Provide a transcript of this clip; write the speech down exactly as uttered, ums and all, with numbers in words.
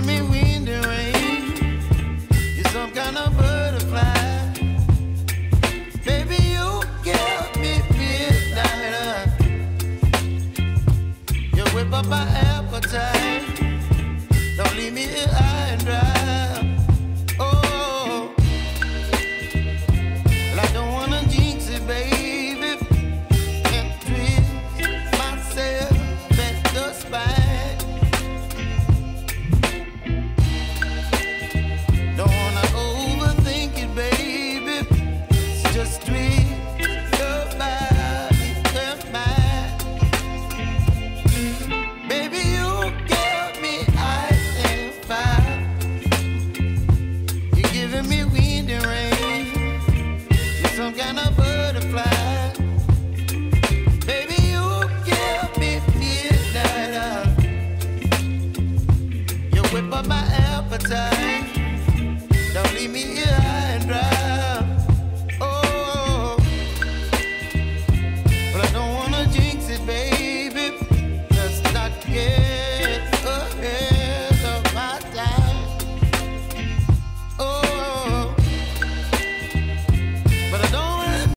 to me wind and rain. You're some kind of butterfly. Baby, you give me midnight. You whip up my appetite. Don't leave me here high and dry. Oh, well, I don't wanna jinx it, baby, and twist myself at the spine. But my appetite, don't leave me here.